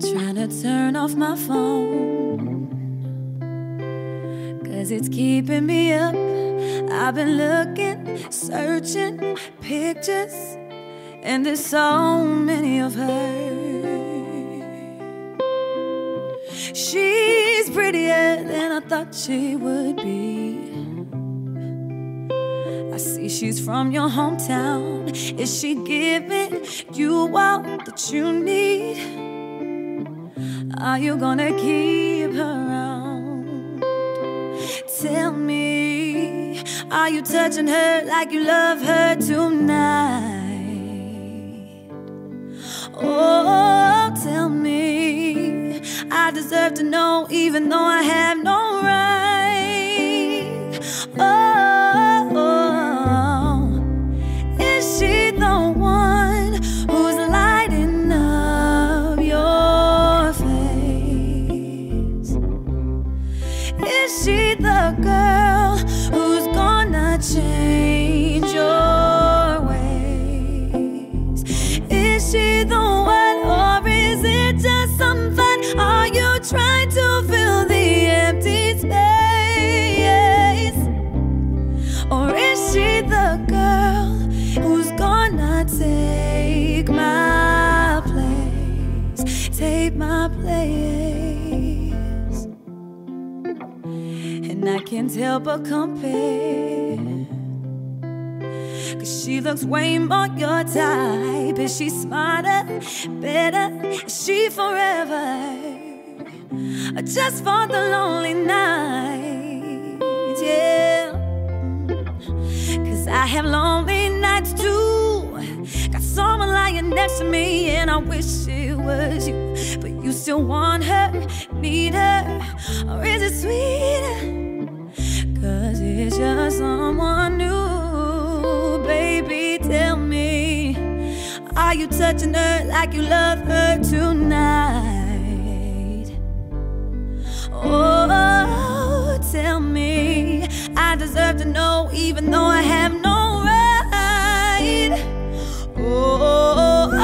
Trying to turn off my phone, 'cause it's keeping me up. I've been looking, searching pictures, and there's so many of her. She's prettier than I thought she would be. I see she's from your hometown. Is she giving you all that you need? Are you gonna keep her around? Tell me, are you touching her like you love her tonight? Oh, tell me, I deserve to know even though I have no right. Oh, is she the one who's lighting up your face? Is she the girl who's gonna change your ways? Is she the one, or is it just something? Are you trying to fill the empty space? Or is she the girl who's gonna take my place? Take my place. And I can't help but compare, 'cause she looks way more your type. Is she smarter, better? Is she forever, or just for the lonely night? Yeah, 'cause I have lonely nights too. Got someone lying next to me and I wish it was you. But you still want her, need her, or is it sweeter? 'Cause it's just someone new. Baby, tell me, are you touching her like you love her tonight? Oh, tell me, I deserve to know even though I have no right. Oh,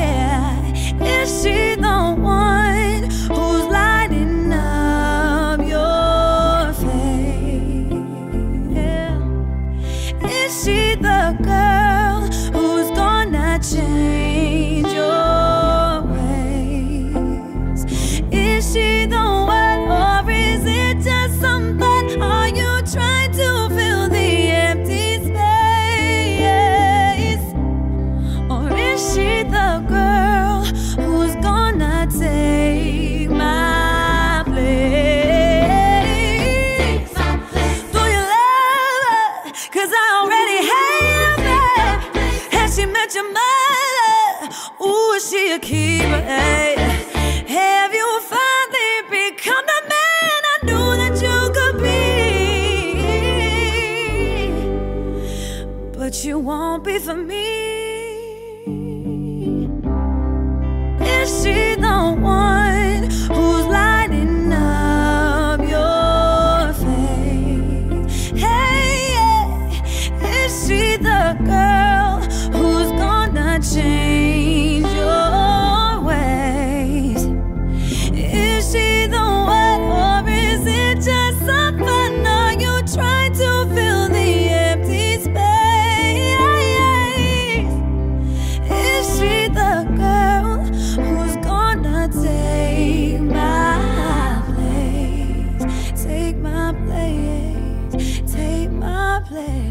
yeah, is she the one who's lighting up your face? Yeah. Is she the girl who's gonna change your ways? Is she the one, or is it just something? Are you trying to fill the empty space? Or is she the girl who's gonna take my place? Do you love her? 'Cause I already have her. Has she met your mother? Ooh, is she a keeper? Hey, have you finally become the man I knew that you could be? But you won't be for me. Is she the one who's lighting up your face? Hey, yeah. Is she the girl who's gonna change your ways? Is she the one, or is it just something? Are you trying to fill the empty space? Is she the girl who's gonna take my place? Take my place. Take my place.